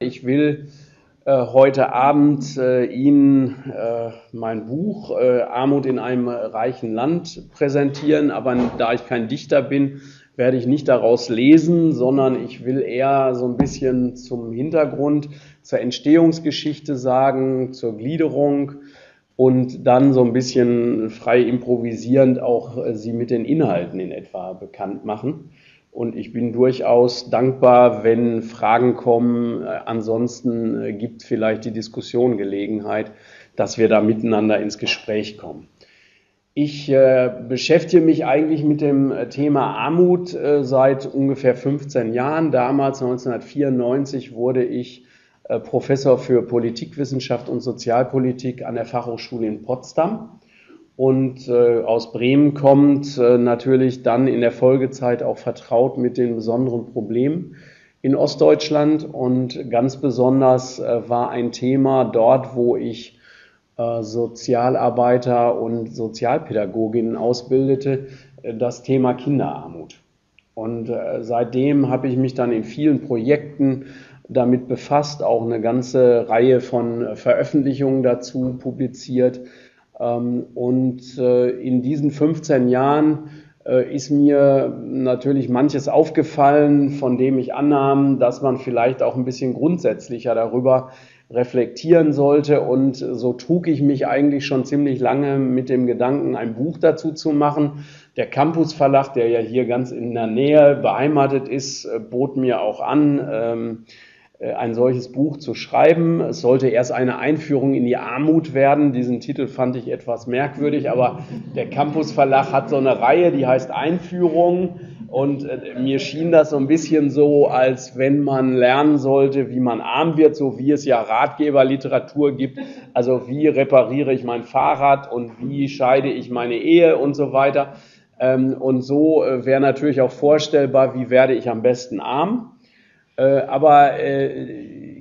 Ich will heute Abend Ihnen mein Buch Armut in einem reichen Land präsentieren, aber da ich kein Dichter bin, werde ich nicht daraus lesen, sondern ich will eher so ein bisschen zum Hintergrund, zur Entstehungsgeschichte sagen, zur Gliederung und dann so ein bisschen frei improvisierend auch Sie mit den Inhalten in etwa bekannt machen. Und ich bin durchaus dankbar, wenn Fragen kommen. Ansonsten gibt vielleicht die Diskussion Gelegenheit, dass wir da miteinander ins Gespräch kommen. Ich beschäftige mich eigentlich mit dem Thema Armut seit ungefähr 15 Jahren. Damals, 1994, wurde ich Professor für Politikwissenschaft und Sozialpolitik an der Fachhochschule in Potsdam. Und aus Bremen kommt natürlich dann in der Folgezeit auch vertraut mit den besonderen Problemen in Ostdeutschland. Und ganz besonders war ein Thema dort, wo ich Sozialarbeiter und Sozialpädagoginnen ausbildete, das Thema Kinderarmut. Und seitdem habe ich mich dann in vielen Projekten damit befasst, auch eine ganze Reihe von Veröffentlichungen dazu publiziert. Und in diesen 15 Jahren ist mir natürlich manches aufgefallen, von dem ich annahm, dass man vielleicht auch ein bisschen grundsätzlicher darüber reflektieren sollte, und so trug ich mich eigentlich schon ziemlich lange mit dem Gedanken, ein Buch dazu zu machen. Der Campus Verlag, der ja hier ganz in der Nähe beheimatet ist, bot mir auch an, ein solches Buch zu schreiben. Es sollte erst eine Einführung in die Armut werden. Diesen Titel fand ich etwas merkwürdig, aber der Campus Verlag hat so eine Reihe, die heißt Einführung. Und mir schien das so ein bisschen so, als wenn man lernen sollte, wie man arm wird, so wie es ja Ratgeberliteratur gibt. Also wie repariere ich mein Fahrrad und wie scheide ich meine Ehe und so weiter. Und so wäre natürlich auch vorstellbar, wie werde ich am besten arm. Aber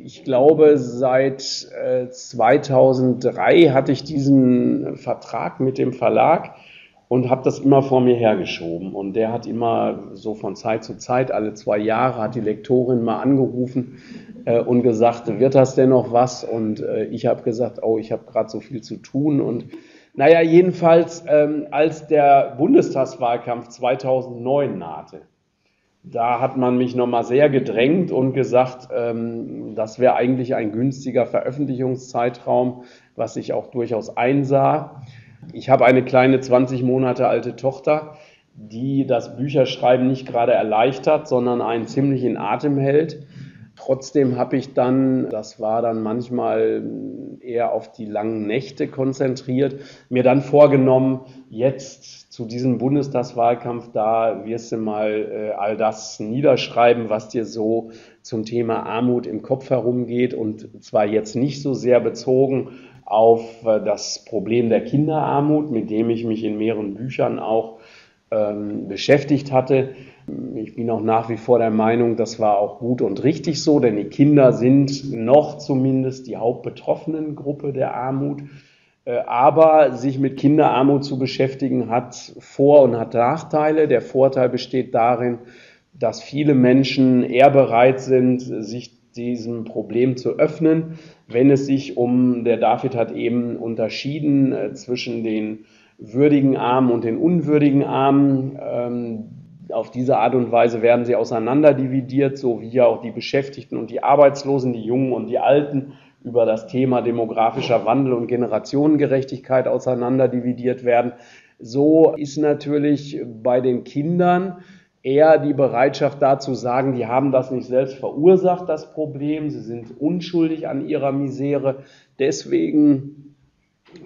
ich glaube, seit 2003 hatte ich diesen Vertrag mit dem Verlag und habe das immer vor mir hergeschoben. Und der hat immer so von Zeit zu Zeit, alle 2 Jahre, hat die Lektorin mal angerufen und gesagt, wird das denn noch was? Und ich habe gesagt, oh, ich habe gerade so viel zu tun. Und naja, jedenfalls, als der Bundestagswahlkampf 2009 nahte, da hat man mich nochmal sehr gedrängt und gesagt, das wäre eigentlich ein günstiger Veröffentlichungszeitraum, was ich auch durchaus einsah. Ich habe eine kleine 20 Monate alte Tochter, die das Bücherschreiben nicht gerade erleichtert, sondern einen ziemlich in Atem hält. Trotzdem habe ich dann, das war dann manchmal eher auf die langen Nächte konzentriert, mir dann vorgenommen, jetzt zu diesem Bundestagswahlkampf, da wirst du mal all das niederschreiben, was dir so zum Thema Armut im Kopf herumgeht, und zwar jetzt nicht so sehr bezogen auf das Problem der Kinderarmut, mit dem ich mich in mehreren Büchern auch beschäftigt hatte. Ich bin auch nach wie vor der Meinung, das war auch gut und richtig so, denn die Kinder sind noch zumindest die hauptbetroffenen Gruppe der Armut. Aber sich mit Kinderarmut zu beschäftigen, hat Vor- und hat Nachteile. Der Vorteil besteht darin, dass viele Menschen eher bereit sind, sich diesem Problem zu öffnen, wenn es sich um, der David hat eben unterschieden zwischen den würdigen Armen und den unwürdigen Armen. Auf diese Art und Weise werden sie auseinanderdividiert, so wie ja auch die Beschäftigten und die Arbeitslosen, die Jungen und die Alten über das Thema demografischer Wandel und Generationengerechtigkeit auseinanderdividiert werden. So ist natürlich bei den Kindern eher die Bereitschaft da zu sagen, die haben das nicht selbst verursacht, das Problem, sie sind unschuldig an ihrer Misere. Deswegen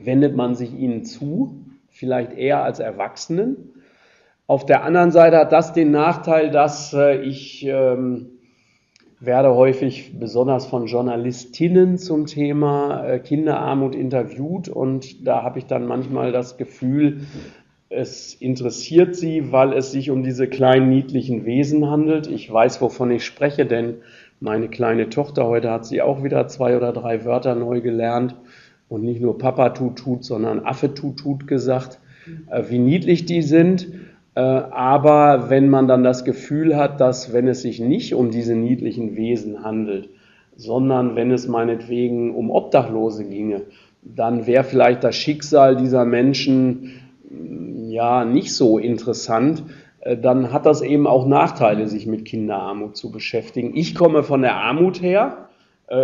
wendet man sich ihnen zu, vielleicht eher als Erwachsenen. Auf der anderen Seite hat das den Nachteil, dass ich werde häufig besonders von Journalistinnen zum Thema Kinderarmut interviewt, und da habe ich dann manchmal das Gefühl, es interessiert sie, weil es sich um diese kleinen, niedlichen Wesen handelt. Ich weiß, wovon ich spreche, denn meine kleine Tochter, heute hat sie auch wieder 2 oder 3 Wörter neu gelernt und nicht nur Papa tut tut, sondern Affe tut tut gesagt, wie niedlich die sind. Aber wenn man dann das Gefühl hat, dass, wenn es sich nicht um diese niedlichen Wesen handelt, sondern wenn es meinetwegen um Obdachlose ginge, dann wäre vielleicht das Schicksal dieser Menschen ja nicht so interessant. Dann hat das eben auch Nachteile, sich mit Kinderarmut zu beschäftigen. Ich komme von der Armut her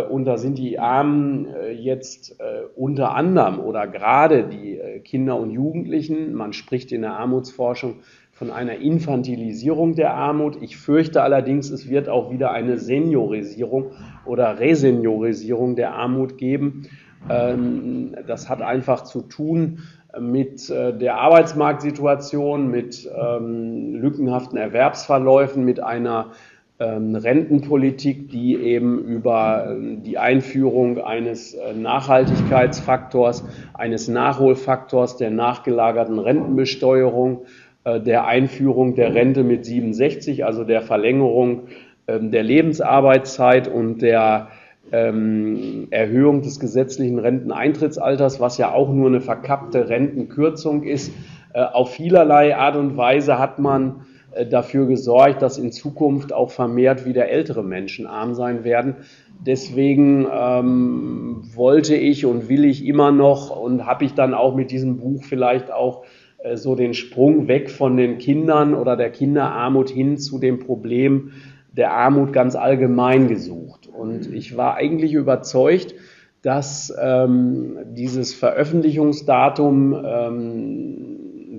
und da sind die Armen jetzt unter anderem oder gerade die Kinder und Jugendlichen. Man spricht in der Armutsforschung von einer Infantilisierung der Armut. Ich fürchte allerdings, es wird auch wieder eine Seniorisierung oder Reseniorisierung der Armut geben. Das hat einfach zu tun mit der Arbeitsmarktsituation, mit lückenhaften Erwerbsverläufen, mit einer Rentenpolitik, die eben über die Einführung eines Nachhaltigkeitsfaktors, eines Nachholfaktors der nachgelagerten Rentenbesteuerung, der Einführung der Rente mit 67, also der Verlängerung der Lebensarbeitszeit und der Erhöhung des gesetzlichen Renteneintrittsalters, was ja auch nur eine verkappte Rentenkürzung ist. Auf vielerlei Art und Weise hat man dafür gesorgt, dass in Zukunft auch vermehrt wieder ältere Menschen arm sein werden. Deswegen wollte ich und will ich immer noch und habe ich dann auch mit diesem Buch vielleicht auch so den Sprung weg von den Kindern oder der Kinderarmut hin zu dem Problem der Armut ganz allgemein gesucht. Und ich war eigentlich überzeugt, dass dieses Veröffentlichungsdatum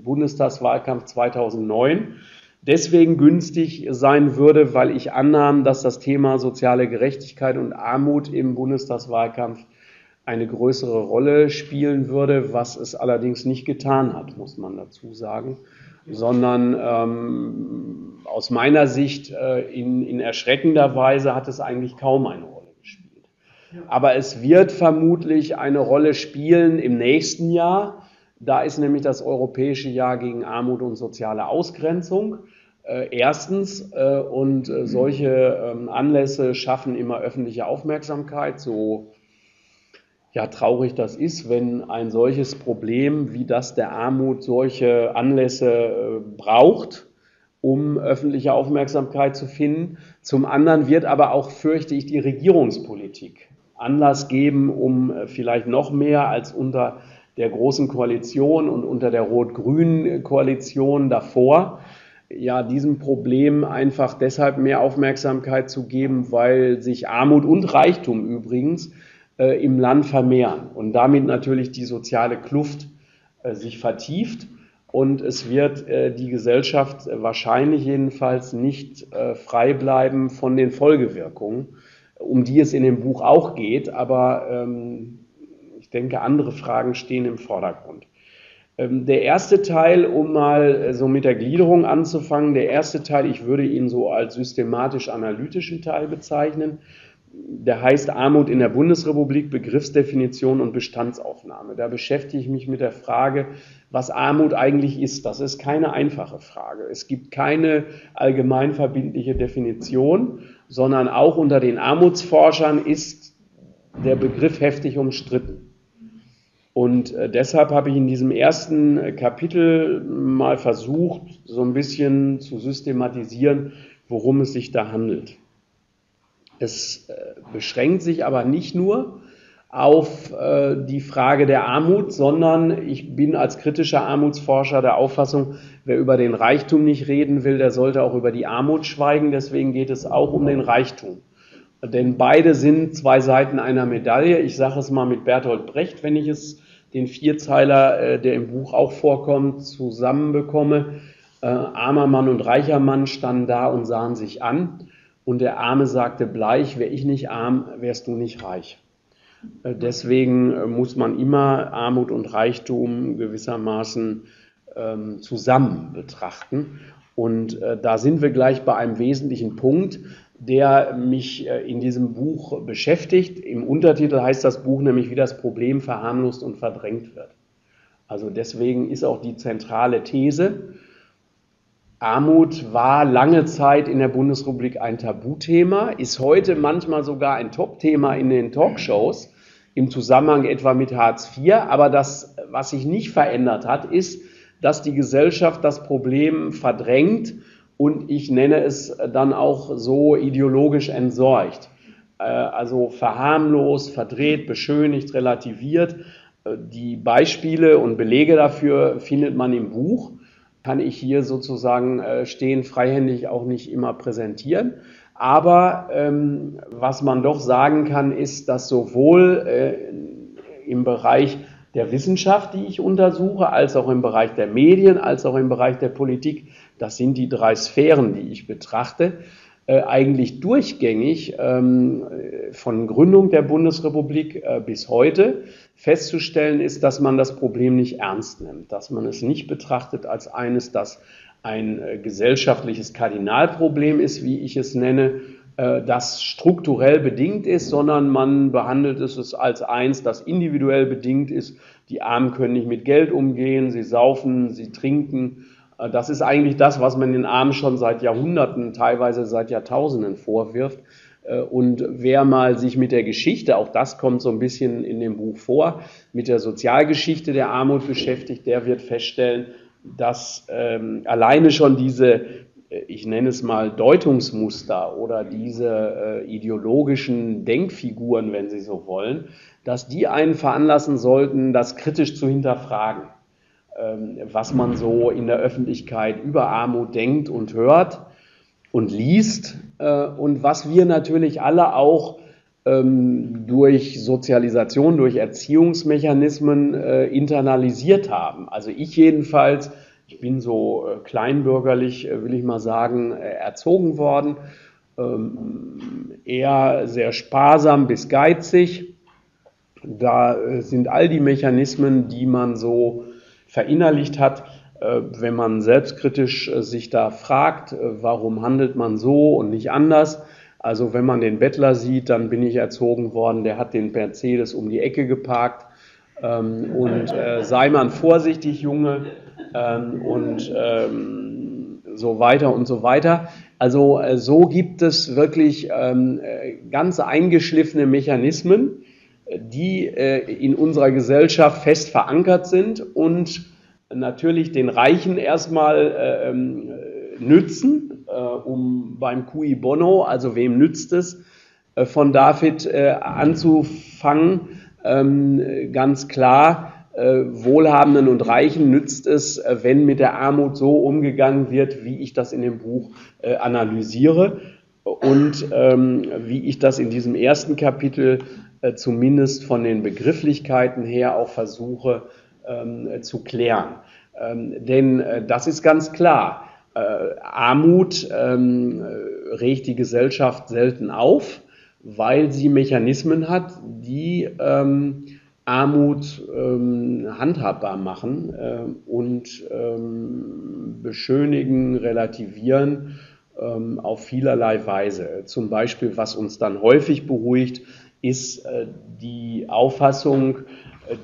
Bundestagswahlkampf 2009 deswegen günstig sein würde, weil ich annahm, dass das Thema soziale Gerechtigkeit und Armut im Bundestagswahlkampf eine größere Rolle spielen würde, was es allerdings nicht getan hat, muss man dazu sagen, sondern aus meiner Sicht in erschreckender Weise hat es eigentlich kaum eine Rolle gespielt. Aber es wird vermutlich eine Rolle spielen im nächsten Jahr. Da ist nämlich das Europäische Jahr gegen Armut und soziale Ausgrenzung. Erstens, und solche Anlässe schaffen immer öffentliche Aufmerksamkeit, so ja, traurig das ist, wenn ein solches Problem wie das der Armut solche Anlässe braucht, um öffentliche Aufmerksamkeit zu finden. Zum anderen wird aber auch, fürchte ich, die Regierungspolitik Anlass geben, um vielleicht noch mehr als unter der Großen Koalition und unter der rot-grünen Koalition davor, ja, diesem Problem einfach deshalb mehr Aufmerksamkeit zu geben, weil sich Armut und Reichtum übrigens im Land vermehren und damit natürlich die soziale Kluft sich vertieft und es wird die Gesellschaft wahrscheinlich jedenfalls nicht frei bleiben von den Folgewirkungen, um die es in dem Buch auch geht, aber ich denke, andere Fragen stehen im Vordergrund. Der erste Teil, um mal so mit der Gliederung anzufangen, der erste Teil, ich würde ihn so als systematisch-analytischen Teil bezeichnen. Der heißt Armut in der Bundesrepublik, Begriffsdefinition und Bestandsaufnahme. Da beschäftige ich mich mit der Frage, was Armut eigentlich ist. Das ist keine einfache Frage. Es gibt keine allgemein verbindliche Definition, sondern auch unter den Armutsforschern ist der Begriff heftig umstritten. Und deshalb habe ich in diesem ersten Kapitel mal versucht, so ein bisschen zu systematisieren, worum es sich da handelt. Es beschränkt sich aber nicht nur auf die Frage der Armut, sondern ich bin als kritischer Armutsforscher der Auffassung, wer über den Reichtum nicht reden will, der sollte auch über die Armut schweigen. Deswegen geht es auch um den Reichtum. Denn beide sind zwei Seiten einer Medaille. Ich sage es mal mit Bertolt Brecht, wenn ich es den Vierzeiler, der im Buch auch vorkommt, zusammenbekomme. Armer Mann und reicher Mann standen da und sahen sich an. Und der Arme sagte bleich, wär ich nicht arm, wärst du nicht reich. Deswegen muss man immer Armut und Reichtum gewissermaßen zusammen betrachten. Und da sind wir gleich bei einem wesentlichen Punkt, der mich in diesem Buch beschäftigt. Im Untertitel heißt das Buch nämlich, wie das Problem verharmlost und verdrängt wird. Also deswegen ist auch die zentrale These, Armut war lange Zeit in der Bundesrepublik ein Tabuthema, ist heute manchmal sogar ein Top-Thema in den Talkshows, im Zusammenhang etwa mit Hartz IV. Aber das, was sich nicht verändert hat, ist, dass die Gesellschaft das Problem verdrängt und ich nenne es dann auch so ideologisch entsorgt. also verharmlost, verdreht, beschönigt, relativiert. Die Beispiele und Belege dafür findet man im Buch, kann ich hier sozusagen stehen, freihändig auch nicht immer präsentieren. Aber was man doch sagen kann, ist, dass sowohl im Bereich der Wissenschaft, die ich untersuche, als auch im Bereich der Medien, als auch im Bereich der Politik, das sind die drei Sphären, die ich betrachte, eigentlich durchgängig von Gründung der Bundesrepublik bis heute festzustellen ist, dass man das Problem nicht ernst nimmt, dass man es nicht betrachtet als eines, das ein gesellschaftliches Kardinalproblem ist, wie ich es nenne, das strukturell bedingt ist, sondern man behandelt es als eins, das individuell bedingt ist. Die Armen können nicht mit Geld umgehen, sie saufen, sie trinken. Das ist eigentlich das, was man den Armen schon seit Jahrhunderten, teilweise seit Jahrtausenden vorwirft. Und wer mal sich mit der Geschichte, auch das kommt so ein bisschen in dem Buch vor, mit der Sozialgeschichte der Armut beschäftigt, der wird feststellen, dass alleine schon diese, ich nenne es mal Deutungsmuster oder diese ideologischen Denkfiguren, wenn Sie so wollen, dass die einen veranlassen sollten, das kritisch zu hinterfragen, was man so in der Öffentlichkeit über Armut denkt und hört und liest und was wir natürlich alle auch durch Sozialisation, durch Erziehungsmechanismen internalisiert haben. Also ich jedenfalls, ich bin so kleinbürgerlich, will ich mal sagen, erzogen worden, eher sehr sparsam bis geizig. Da sind all die Mechanismen, die man so verinnerlicht hat, wenn man selbstkritisch sich da fragt, warum handelt man so und nicht anders. Also wenn man den Bettler sieht, dann bin ich erzogen worden, der hat den Mercedes um die Ecke geparkt und sei man vorsichtig, Junge, und so weiter und so weiter. Also so gibt es wirklich ganz eingeschliffene Mechanismen, die in unserer Gesellschaft fest verankert sind und natürlich den Reichen erstmal nützen, um beim Cui Bono, also wem nützt es, von David anzufangen, ganz klar, Wohlhabenden und Reichen nützt es, wenn mit der Armut so umgegangen wird, wie ich das in dem Buch analysiere und wie ich das in diesem ersten Kapitel zumindest von den Begrifflichkeiten her auch versuche zu klären. Denn das ist ganz klar, Armut regt die Gesellschaft selten auf, weil sie Mechanismen hat, die Armut handhabbar machen und beschönigen, relativieren auf vielerlei Weise. Zum Beispiel, was uns dann häufig beruhigt, ist die Auffassung,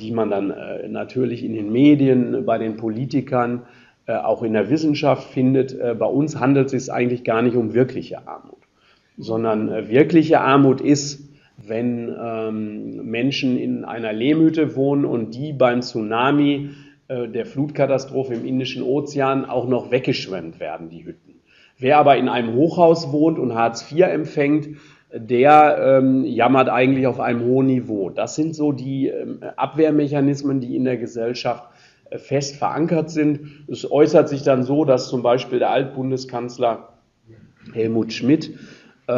die man dann natürlich in den Medien, bei den Politikern, auch in der Wissenschaft findet. Bei uns handelt es sich eigentlich gar nicht um wirkliche Armut, sondern wirkliche Armut ist, wenn Menschen in einer Lehmhütte wohnen und die beim Tsunami der Flutkatastrophe im Indischen Ozean auch noch weggeschwemmt werden, die Hütten. Wer aber in einem Hochhaus wohnt und Hartz IV empfängt, der jammert eigentlich auf einem hohen Niveau. Das sind so die Abwehrmechanismen, die in der Gesellschaft fest verankert sind. Es äußert sich dann so, dass zum Beispiel der Altbundeskanzler Helmut Schmidt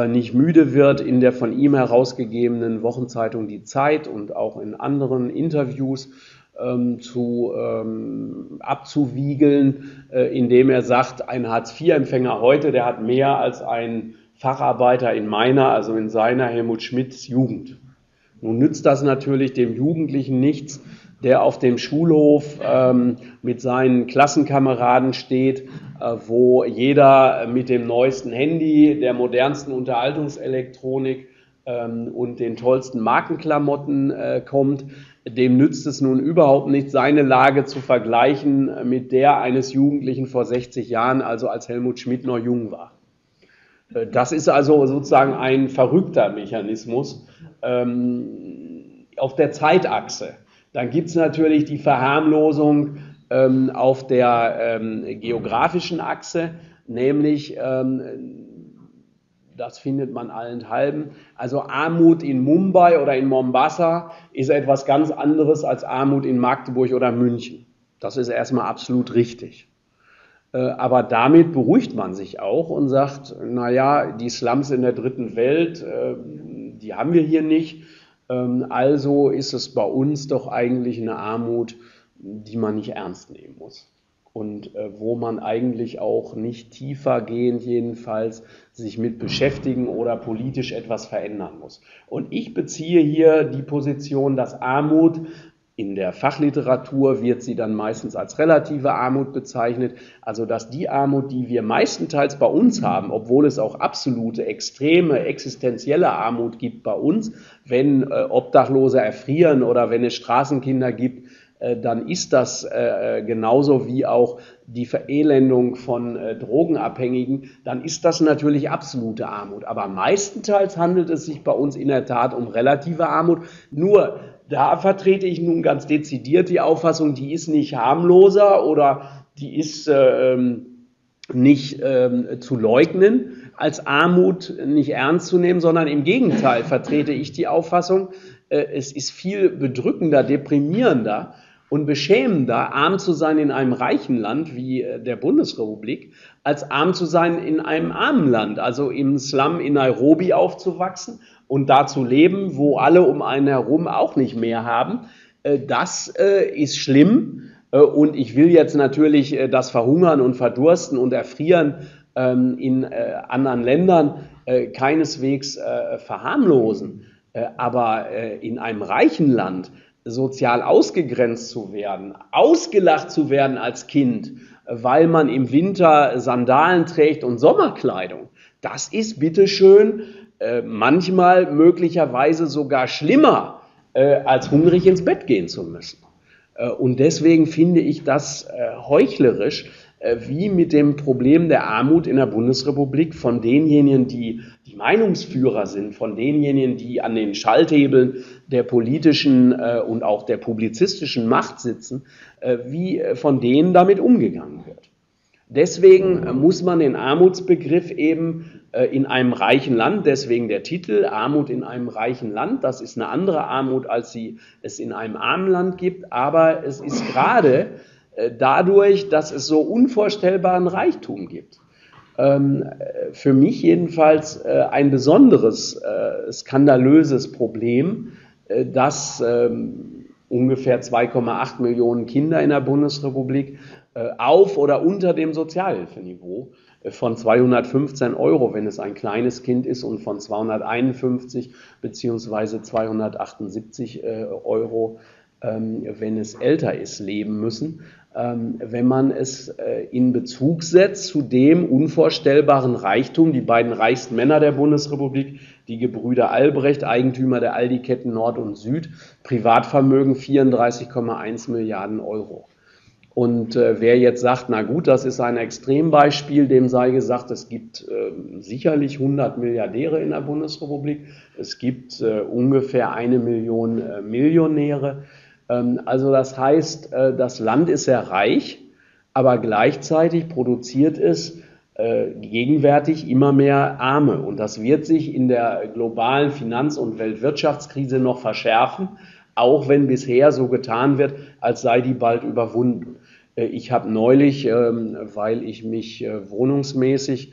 nicht müde wird, in der von ihm herausgegebenen Wochenzeitung Die Zeit und auch in anderen Interviews abzuwiegeln, indem er sagt, ein Hartz-IV-Empfänger heute, der hat mehr als ein Facharbeiter in meiner, also in seiner Helmut Schmidts Jugend. Nun nützt das natürlich dem Jugendlichen nichts, der auf dem Schulhof mit seinen Klassenkameraden steht, wo jeder mit dem neuesten Handy, der modernsten Unterhaltungselektronik und den tollsten Markenklamotten kommt. Dem nützt es nun überhaupt nicht, seine Lage zu vergleichen mit der eines Jugendlichen vor 60 Jahren, also als Helmut Schmidt noch jung war. Das ist also sozusagen ein verrückter Mechanismus auf der Zeitachse. Dann gibt es natürlich die Verharmlosung auf der geografischen Achse, nämlich Das findet man allenthalben. Also Armut in Mumbai oder in Mombasa ist etwas ganz anderes als Armut in Magdeburg oder München. Das ist erstmal absolut richtig. Aber damit beruhigt man sich auch und sagt, naja, die Slums in der dritten Welt, die haben wir hier nicht. Also ist es bei uns doch eigentlich eine Armut, die man nicht ernst nehmen muss. Und wo man eigentlich auch nicht tiefergehend jedenfalls sich mit beschäftigen oder politisch etwas verändern muss. Und ich beziehe hier die Position, dass Armut, in der Fachliteratur wird sie dann meistens als relative Armut bezeichnet, also dass die Armut, die wir meistenteils bei uns haben, obwohl es auch absolute, extreme, existenzielle Armut gibt bei uns, wenn Obdachlose erfrieren oder wenn es Straßenkinder gibt, dann ist das genauso wie auch die Verelendung von Drogenabhängigen, dann ist das natürlich absolute Armut. Aber meistenteils handelt es sich bei uns in der Tat um relative Armut. Nur da vertrete ich nun ganz dezidiert die Auffassung, die ist nicht harmloser oder die ist nicht zu leugnen, als Armut nicht ernst zu nehmen, sondern im Gegenteil vertrete ich die Auffassung, es ist viel bedrückender, deprimierender und beschämender, arm zu sein in einem reichen Land wie der Bundesrepublik, als arm zu sein in einem armen Land, also im Slum in Nairobi aufzuwachsen und da zu leben, wo alle um einen herum auch nicht mehr haben. Das ist schlimm und ich will jetzt natürlich das Verhungern und Verdursten und Erfrieren in anderen Ländern keineswegs verharmlosen. Aber in einem reichen Land sozial ausgegrenzt zu werden, ausgelacht zu werden als Kind, weil man im Winter Sandalen trägt und Sommerkleidung, das ist bitteschön manchmal möglicherweise sogar schlimmer, als hungrig ins Bett gehen zu müssen. Und deswegen finde ich das heuchlerisch, wie mit dem Problem der Armut in der Bundesrepublik von denjenigen, die Meinungsführer sind, von denjenigen, die an den Schalthebeln der politischen und auch der publizistischen Macht sitzen, wie von denen damit umgegangen wird. Deswegen muss man den Armutsbegriff eben in einem reichen Land, deswegen der Titel Armut in einem reichen Land, das ist eine andere Armut, als sie es in einem armen Land gibt, aber es ist gerade dadurch, dass es so unvorstellbaren Reichtum gibt. Für mich jedenfalls ein besonderes, skandalöses Problem, dass ungefähr 2,8 Millionen Kinder in der Bundesrepublik auf oder unter dem Sozialhilfeniveau von 215 €, wenn es ein kleines Kind ist, und von 251 bzw. 278 €, wenn es älter ist, leben müssen, wenn man es in Bezug setzt zu dem unvorstellbaren Reichtum, die beiden reichsten Männer der Bundesrepublik, die Gebrüder Albrecht, Eigentümer der Aldi-Ketten Nord und Süd, Privatvermögen 34,1 Milliarden €. Und wer jetzt sagt, na gut, das ist ein Extrembeispiel, dem sei gesagt, es gibt sicherlich 100 Milliardäre in der Bundesrepublik, es gibt ungefähr 1 Million Millionäre. Also das heißt, das Land ist sehr reich, aber gleichzeitig produziert es gegenwärtig immer mehr Arme. Und das wird sich in der globalen Finanz- und Weltwirtschaftskrise noch verschärfen, auch wenn bisher so getan wird, als sei die bald überwunden. Ich habe neulich, weil ich mich wohnungsmäßig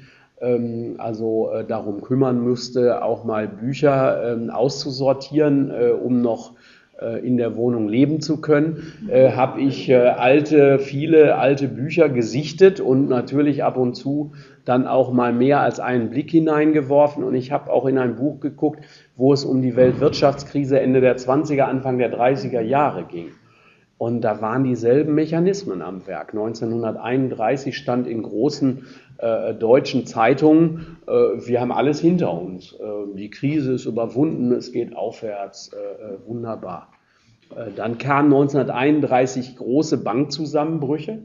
also darum kümmern müsste, auch mal Bücher auszusortieren, um noch in der Wohnung leben zu können, habe ich viele alte Bücher gesichtet und natürlich ab und zu dann auch mal mehr als einen Blick hineingeworfen. Und ich habe auch in ein Buch geguckt, wo es um die Weltwirtschaftskrise Ende der 20er, Anfang der 30er Jahre ging. Und da waren dieselben Mechanismen am Werk. 1931 stand in großen deutschen Zeitungen, wir haben alles hinter uns. Die Krise ist überwunden, es geht aufwärts, wunderbar. Dann kamen 1931 große Bankzusammenbrüche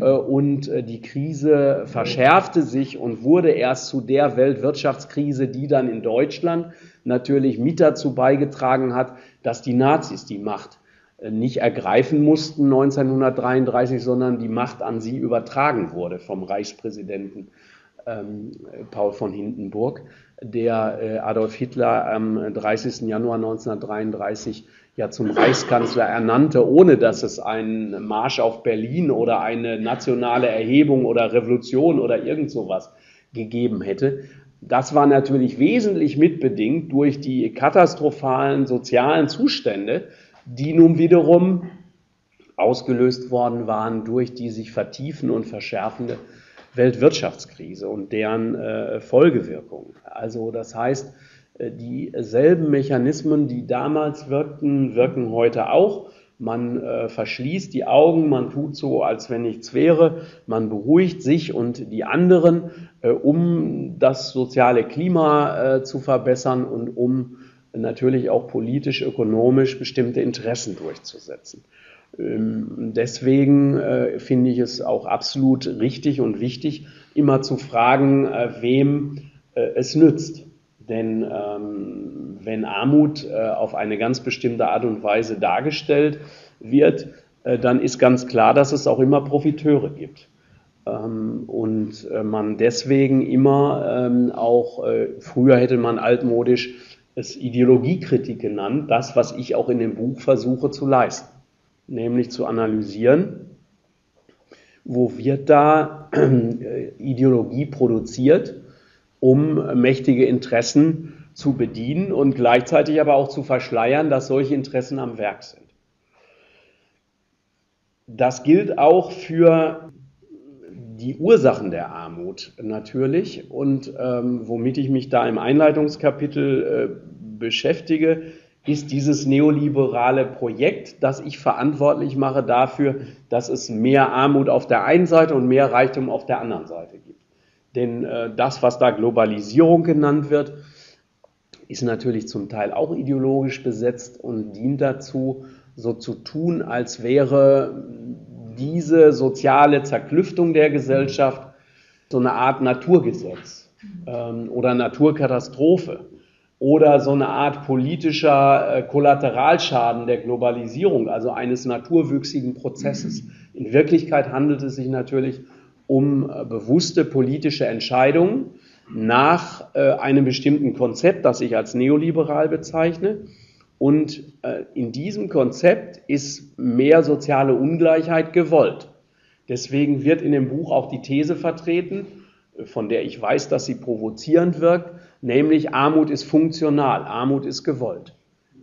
und die Krise verschärfte sich und wurde erst zu der Weltwirtschaftskrise, die dann in Deutschland natürlich mit dazu beigetragen hat, dass die Nazis die Macht nicht ergreifen mussten 1933, sondern die Macht an sie übertragen wurde vom Reichspräsidenten Paul von Hindenburg, der Adolf Hitler am 30. Januar 1933 ja zum Reichskanzler ernannte, ohne dass es einen Marsch auf Berlin oder eine nationale Erhebung oder Revolution oder irgend sowas gegeben hätte. Das war natürlich wesentlich mitbedingt durch die katastrophalen sozialen Zustände, die nun wiederum ausgelöst worden waren durch die sich vertiefende und verschärfende Weltwirtschaftskrise und deren Folgewirkungen. Also das heißt, dieselben Mechanismen, die damals wirkten, wirken heute auch. Man verschließt die Augen, man tut so, als wenn nichts wäre, man beruhigt sich und die anderen, um das soziale Klima zu verbessern und um natürlich auch politisch, ökonomisch bestimmte Interessen durchzusetzen. Deswegen finde ich es auch absolut richtig und wichtig, immer zu fragen, wem es nützt. Denn wenn Armut auf eine ganz bestimmte Art und Weise dargestellt wird, dann ist ganz klar, dass es auch immer Profiteure gibt. Und man deswegen immer auch, früher hätte man altmodisch es Ideologiekritik genannt, das, was ich auch in dem Buch versuche zu leisten. Nämlich zu analysieren, wo wird da Ideologie produziert, um mächtige Interessen zu bedienen und gleichzeitig aber auch zu verschleiern, dass solche Interessen am Werk sind. Das gilt auch für die Ursachen der Armut natürlich und womit ich mich da im Einleitungskapitel beschäftige, ist dieses neoliberale Projekt, das ich verantwortlich mache dafür, dass es mehr Armut auf der einen Seite und mehr Reichtum auf der anderen Seite gibt. Denn das, was da Globalisierung genannt wird, ist natürlich zum Teil auch ideologisch besetzt und dient dazu, so zu tun, als wäre diese soziale Zerklüftung der Gesellschaft so eine Art Naturgesetz oder Naturkatastrophe oder so eine Art politischer Kollateralschaden der Globalisierung, also eines naturwüchsigen Prozesses. In Wirklichkeit handelt es sich natürlich um bewusste politische Entscheidungen nach einem bestimmten Konzept, das ich als neoliberal bezeichne. Und in diesem Konzept ist mehr soziale Ungleichheit gewollt. Deswegen wird in dem Buch auch die These vertreten, von der ich weiß, dass sie provozierend wirkt, nämlich Armut ist funktional, Armut ist gewollt.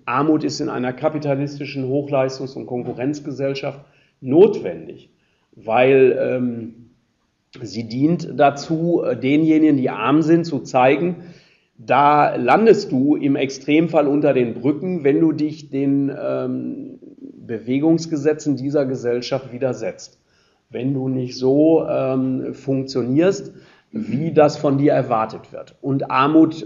Armut ist in einer kapitalistischen Hochleistungs- und Konkurrenzgesellschaft notwendig, weil sie dient dazu, denjenigen, die arm sind, zu zeigen, da landest du im Extremfall unter den Brücken, wenn du dich den Bewegungsgesetzen dieser Gesellschaft widersetzt. Wenn du nicht so funktionierst, wie das von dir erwartet wird. Und Armut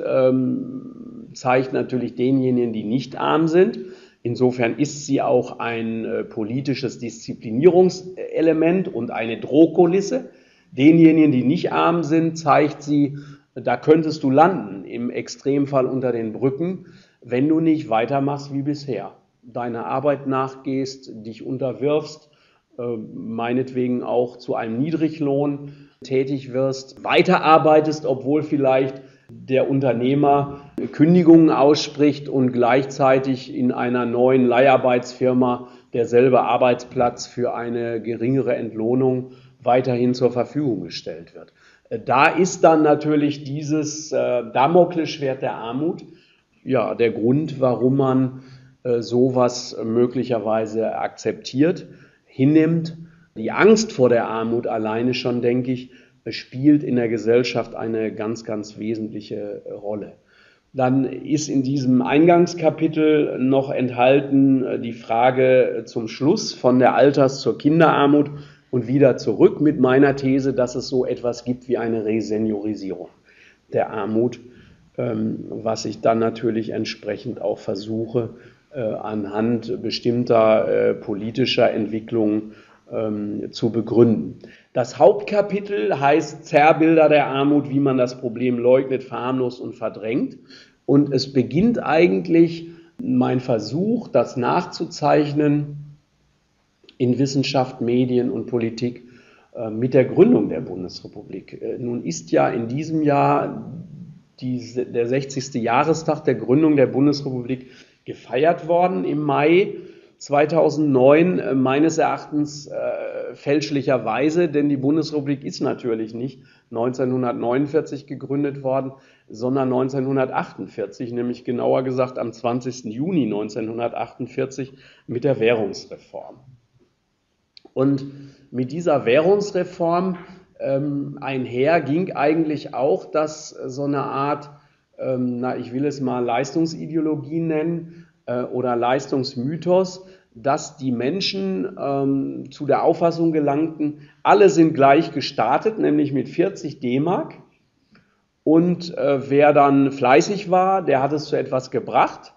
zeigt natürlich denjenigen, die nicht arm sind. Insofern ist sie auch ein politisches Disziplinierungselement und eine Drohkulisse. Denjenigen, die nicht arm sind, zeigt sie, da könntest du landen, im Extremfall unter den Brücken, wenn du nicht weitermachst wie bisher. Deiner Arbeit nachgehst, dich unterwirfst, meinetwegen auch zu einem Niedriglohn tätig wirst, weiterarbeitest, obwohl vielleicht der Unternehmer Kündigungen ausspricht und gleichzeitig in einer neuen Leiharbeitsfirma derselbe Arbeitsplatz für eine geringere Entlohnung weiterhin zur Verfügung gestellt wird. Da ist dann natürlich dieses Damoklesschwert der Armut ja der Grund, warum man sowas möglicherweise akzeptiert, hinnimmt. Die Angst vor der Armut alleine schon, denke ich, spielt in der Gesellschaft eine ganz, ganz wesentliche Rolle. Dann ist in diesem Eingangskapitel noch enthalten die Frage zum Schluss von der Alters- zur Kinderarmut und wieder zurück mit meiner These, dass es so etwas gibt wie eine Reseniorisierung der Armut, was ich dann natürlich entsprechend auch versuche, anhand bestimmter politischer Entwicklungen zu begründen. Das Hauptkapitel heißt Zerrbilder der Armut, wie man das Problem leugnet, verharmlost und verdrängt. Und es beginnt eigentlich mein Versuch, das nachzuzeichnen, in Wissenschaft, Medien und Politik, mit der Gründung der Bundesrepublik. Nun ist ja in diesem Jahr der 60. Jahrestag der Gründung der Bundesrepublik gefeiert worden im Mai 2009, meines Erachtens fälschlicherweise, denn die Bundesrepublik ist natürlich nicht 1949 gegründet worden, sondern 1948, nämlich genauer gesagt am 20. Juni 1948 mit der Währungsreform. Und mit dieser Währungsreform einher ging eigentlich auch, dass so eine Art, ich will es mal Leistungsideologie nennen, oder Leistungsmythos, dass die Menschen zu der Auffassung gelangten, alle sind gleich gestartet, nämlich mit 40 D-Mark, und wer dann fleißig war, der hat es zu etwas gebracht,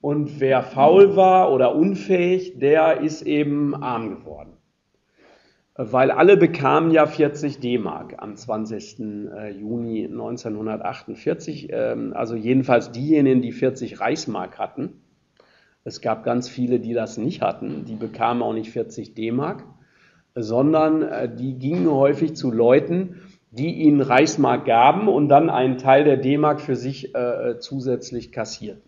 und wer faul war oder unfähig, der ist eben arm geworden. Weil alle bekamen ja 40 D-Mark am 20. Juni 1948, also jedenfalls diejenigen, die 40 Reichsmark hatten. Es gab ganz viele, die das nicht hatten, die bekamen auch nicht 40 D-Mark, sondern die gingen häufig zu Leuten, die ihnen Reichsmark gaben und dann einen Teil der D-Mark für sich zusätzlich kassierten.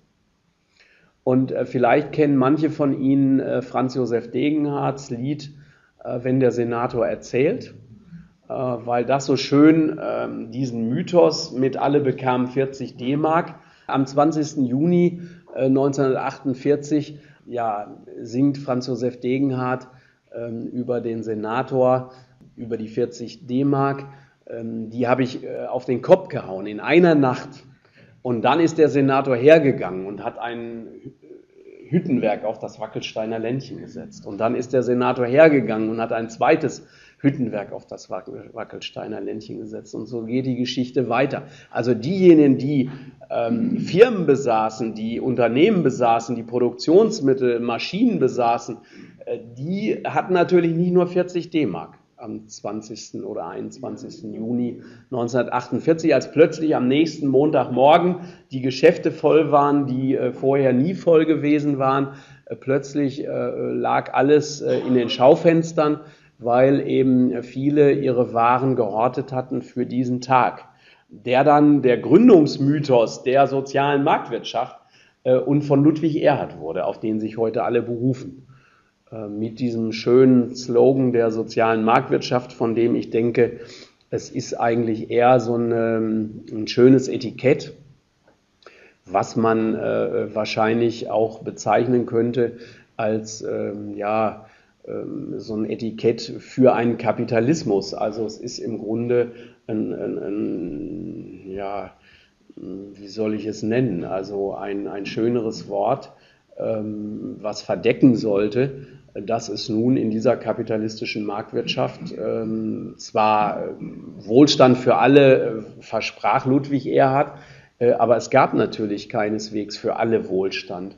Und vielleicht kennen manche von Ihnen Franz Josef Degenhardts Lied "Wenn der Senator erzählt", weil das so schön diesen Mythos mit alle bekamen 40 D-Mark am 20. Juni 1948, ja, singt Franz Josef Degenhardt über den Senator, über die 40 D-Mark. Die habe ich auf den Kopf gehauen in einer Nacht. Und dann ist der Senator hergegangen und hat ein Hüttenwerk auf das Wackelsteiner Ländchen gesetzt. Und dann ist der Senator hergegangen und hat ein zweites Hüttenwerk auf das Wackelsteiner Ländchen gesetzt. Und so geht die Geschichte weiter. Also diejenigen, die Firmen besaßen, die Unternehmen besaßen, die Produktionsmittel, Maschinen besaßen, die hatten natürlich nicht nur 40 D-Mark am 20. oder 21. Juni 1948, als plötzlich am nächsten Montagmorgen die Geschäfte voll waren, die vorher nie voll gewesen waren. Plötzlich lag alles in den Schaufenstern, weil eben viele ihre Waren gehortet hatten für diesen Tag, der dann der Gründungsmythos der sozialen Marktwirtschaft und von Ludwig Erhard wurde, auf den sich heute alle berufen. Mit diesem schönen Slogan der sozialen Marktwirtschaft, von dem ich denke, es ist eigentlich eher so ein schönes Etikett, was man wahrscheinlich auch bezeichnen könnte als, ja, so ein Etikett für einen Kapitalismus. Also es ist im Grunde ein ja, wie soll ich es nennen, also ein schöneres Wort, was verdecken sollte, dass es nun in dieser kapitalistischen Marktwirtschaft zwar Wohlstand für alle versprach Ludwig Erhard, aber es gab natürlich keineswegs für alle Wohlstand.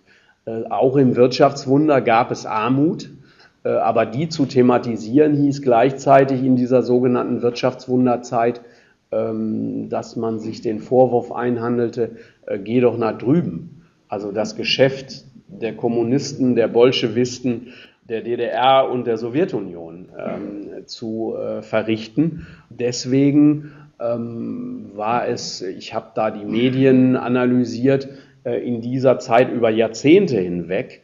Auch im Wirtschaftswunder gab es Armut, aber die zu thematisieren hieß gleichzeitig in dieser sogenannten Wirtschaftswunderzeit, dass man sich den Vorwurf einhandelte, geh doch nach drüben. Also das Geschäft der Kommunisten, der Bolschewisten, der DDR und der Sowjetunion zu verrichten. Deswegen war es, ich habe da die Medien analysiert, in dieser Zeit über Jahrzehnte hinweg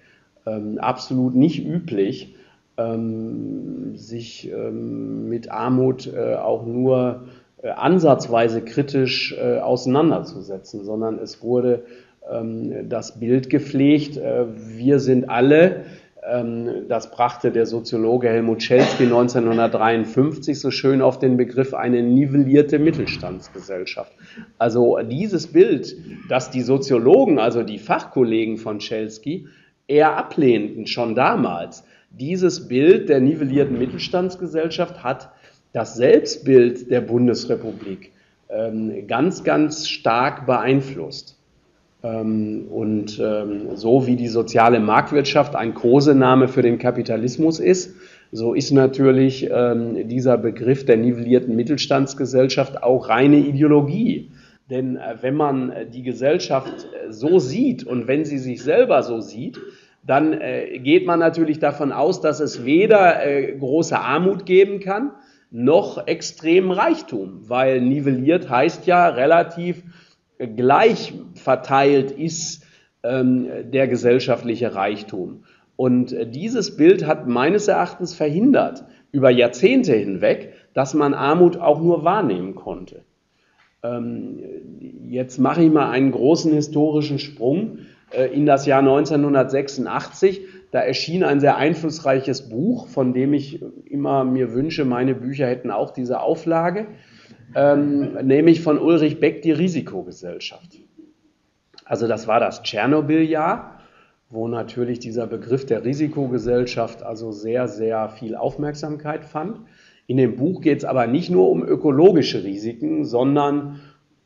absolut nicht üblich, sich mit Armut auch nur ansatzweise kritisch auseinanderzusetzen, sondern es wurde das Bild gepflegt, wir sind alle, das brachte der Soziologe Helmut Schelsky 1953 so schön auf den Begriff, eine nivellierte Mittelstandsgesellschaft. Also dieses Bild, das die Soziologen, also die Fachkollegen von Schelsky, eher ablehnten schon damals, dieses Bild der nivellierten Mittelstandsgesellschaft hat das Selbstbild der Bundesrepublik ganz, ganz stark beeinflusst. Und so wie die soziale Marktwirtschaft ein Kosename für den Kapitalismus ist, so ist natürlich dieser Begriff der nivellierten Mittelstandsgesellschaft auch reine Ideologie. Denn wenn man die Gesellschaft so sieht und wenn sie sich selber so sieht, dann geht man natürlich davon aus, dass es weder große Armut geben kann, noch extremen Reichtum, weil nivelliert heißt ja, relativ gleich verteilt ist der gesellschaftliche Reichtum. Und dieses Bild hat meines Erachtens verhindert, über Jahrzehnte hinweg, dass man Armut auch nur wahrnehmen konnte. Jetzt mache ich mal einen großen historischen Sprung in das Jahr 1986. Da erschien ein sehr einflussreiches Buch, von dem ich immer mir wünsche, meine Bücher hätten auch diese Auflage, nämlich von Ulrich Beck, die Risikogesellschaft. Also das war das Tschernobyl-Jahr, wo natürlich dieser Begriff der Risikogesellschaft also sehr, sehr viel Aufmerksamkeit fand. In dem Buch geht es aber nicht nur um ökologische Risiken, sondern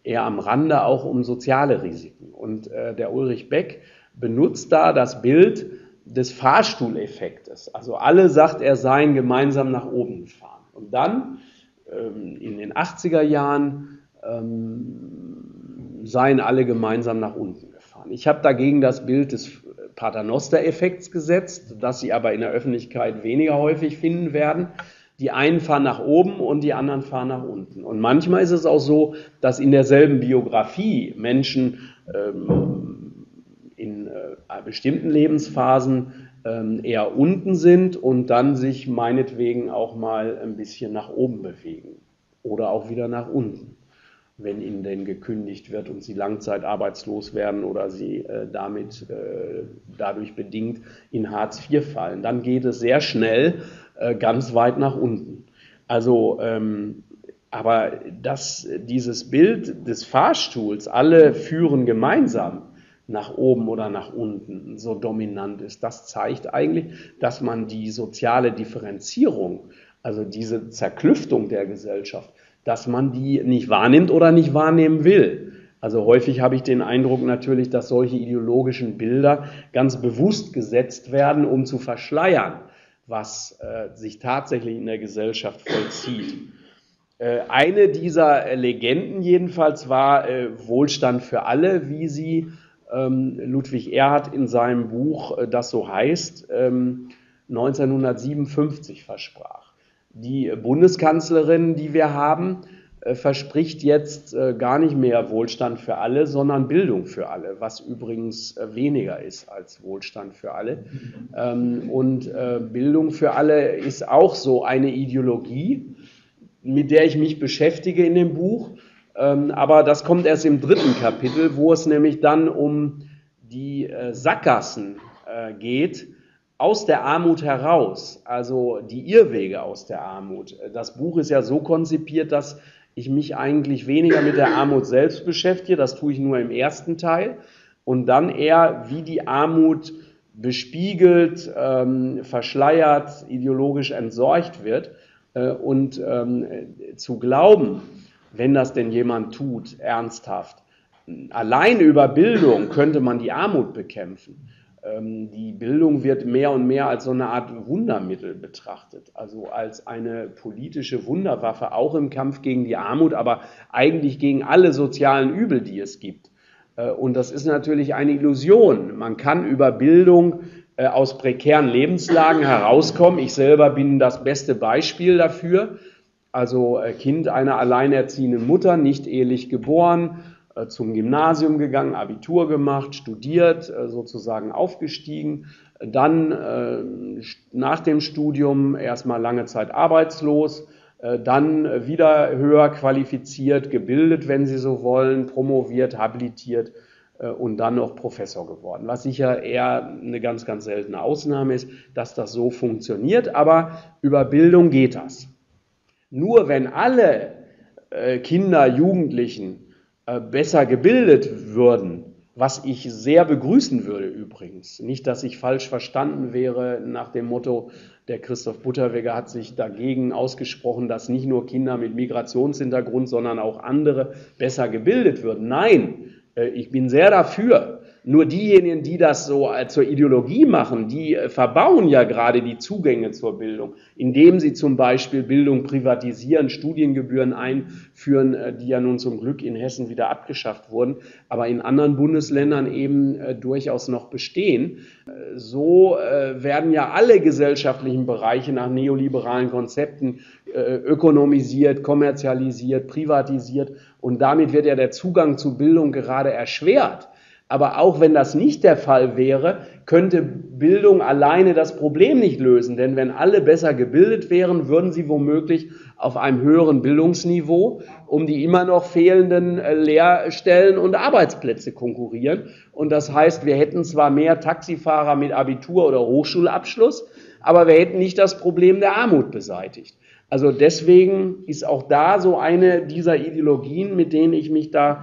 eher am Rande auch um soziale Risiken. Und der Ulrich Beck benutzt da das Bild des Fahrstuhleffektes. Also alle, sagt er, seien gemeinsam nach oben gefahren. Und dann in den 80er Jahren seien alle gemeinsam nach unten gefahren. Ich habe dagegen das Bild des Paternoster-Effekts gesetzt, das Sie aber in der Öffentlichkeit weniger häufig finden werden. Die einen fahren nach oben und die anderen fahren nach unten. Und manchmal ist es auch so, dass in derselben Biografie Menschen in bestimmten Lebensphasen eher unten sind und dann sich meinetwegen auch mal ein bisschen nach oben bewegen oder auch wieder nach unten, wenn ihnen denn gekündigt wird und sie langzeitarbeitslos werden oder sie dadurch bedingt in Hartz IV fallen. Dann geht es sehr schnell ganz weit nach unten. Also, aber dieses Bild des Fahrstuhls, alle führen gemeinsam nach oben oder nach unten, so dominant ist, das zeigt eigentlich, dass man die soziale Differenzierung, also diese Zerklüftung der Gesellschaft, dass man die nicht wahrnimmt oder nicht wahrnehmen will. Also häufig habe ich den Eindruck natürlich, dass solche ideologischen Bilder ganz bewusst gesetzt werden, um zu verschleiern, was sich tatsächlich in der Gesellschaft vollzieht. Eine dieser Legenden jedenfalls war Wohlstand für alle, wie sie Ludwig Erhard in seinem Buch, das so heißt, 1957 versprach. Die Bundeskanzlerin, die wir haben, verspricht jetzt gar nicht mehr Wohlstand für alle, sondern Bildung für alle, was übrigens weniger ist als Wohlstand für alle. Und Bildung für alle ist auch so eine Ideologie, mit der ich mich beschäftige in dem Buch. Aber das kommt erst im dritten Kapitel, wo es nämlich dann um die Sackgassen geht, aus der Armut heraus, also die Irrwege aus der Armut. Das Buch ist ja so konzipiert, dass ich mich eigentlich weniger mit der Armut selbst beschäftige, das tue ich nur im ersten Teil, und dann eher, wie die Armut bespiegelt, verschleiert, ideologisch entsorgt wird, und zu glauben, wenn das denn jemand tut, ernsthaft, allein über Bildung könnte man die Armut bekämpfen. Die Bildung wird mehr und mehr als so eine Art Wundermittel betrachtet, also als eine politische Wunderwaffe, auch im Kampf gegen die Armut, aber eigentlich gegen alle sozialen Übel, die es gibt. Und das ist natürlich eine Illusion. Man kann über Bildung aus prekären Lebenslagen herauskommen. Ich selber bin das beste Beispiel dafür. Also Kind einer alleinerziehenden Mutter, nicht ehelich geboren, zum Gymnasium gegangen, Abitur gemacht, studiert, sozusagen aufgestiegen, dann nach dem Studium erstmal lange Zeit arbeitslos, dann wieder höher qualifiziert, gebildet, wenn Sie so wollen, promoviert, habilitiert und dann noch Professor geworden. Was sicher eher eine ganz, ganz seltene Ausnahme ist, dass das so funktioniert, aber über Bildung geht das. Nur wenn alle Kinder, Jugendlichen besser gebildet würden, was ich sehr begrüßen würde übrigens. Nicht, dass ich falsch verstanden wäre nach dem Motto, der Christoph Butterwegge hat sich dagegen ausgesprochen, dass nicht nur Kinder mit Migrationshintergrund, sondern auch andere besser gebildet würden. Nein, ich bin sehr dafür, Nur diejenigen, die das so zur Ideologie machen, die verbauen ja gerade die Zugänge zur Bildung, indem sie zum Beispiel Bildung privatisieren, Studiengebühren einführen, die ja nun zum Glück in Hessen wieder abgeschafft wurden, aber in anderen Bundesländern eben durchaus noch bestehen. So werden ja alle gesellschaftlichen Bereiche nach neoliberalen Konzepten ökonomisiert, kommerzialisiert, privatisiert und damit wird ja der Zugang zu Bildung gerade erschwert. Aber auch wenn das nicht der Fall wäre, könnte Bildung alleine das Problem nicht lösen. Denn wenn alle besser gebildet wären, würden sie womöglich auf einem höheren Bildungsniveau um die immer noch fehlenden Lehrstellen und Arbeitsplätze konkurrieren. Und das heißt, wir hätten zwar mehr Taxifahrer mit Abitur oder Hochschulabschluss, aber wir hätten nicht das Problem der Armut beseitigt. Also deswegen ist auch da so eine dieser Ideologien, mit denen ich mich da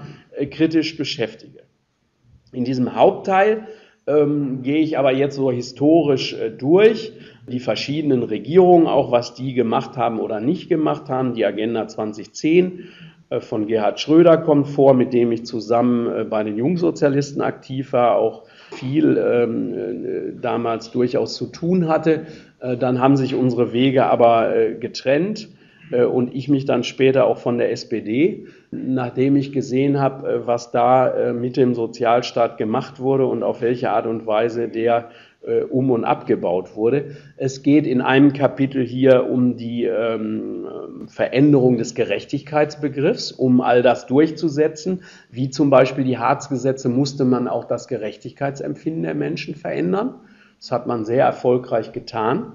kritisch beschäftige. In diesem Hauptteil gehe ich aber jetzt so historisch durch die verschiedenen Regierungen, auch was die gemacht haben oder nicht gemacht haben. Die Agenda 2010 von Gerhard Schröder kommt vor, mit dem ich zusammen bei den Jungsozialisten aktiv war, auch viel damals durchaus zu tun hatte. Dann haben sich unsere Wege aber getrennt. Und ich mich dann später auch von der SPD, nachdem ich gesehen habe, was da mit dem Sozialstaat gemacht wurde und auf welche Art und Weise der und abgebaut wurde. Es geht in einem Kapitel hier um die Veränderung des Gerechtigkeitsbegriffs, um all das durchzusetzen. Wie zum Beispiel die Hartz-Gesetze musste man auch das Gerechtigkeitsempfinden der Menschen verändern. Das hat man sehr erfolgreich getan.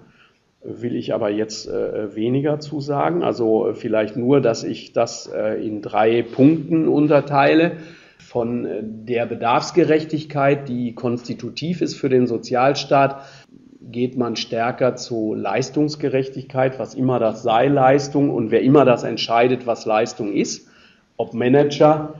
Will ich aber jetzt weniger zu sagen, also vielleicht nur, dass ich das in 3 Punkten unterteile. Von der Bedarfsgerechtigkeit, die konstitutiv ist für den Sozialstaat, geht man stärker zu Leistungsgerechtigkeit, was immer das sei, Leistung, und wer immer das entscheidet, was Leistung ist, ob Manager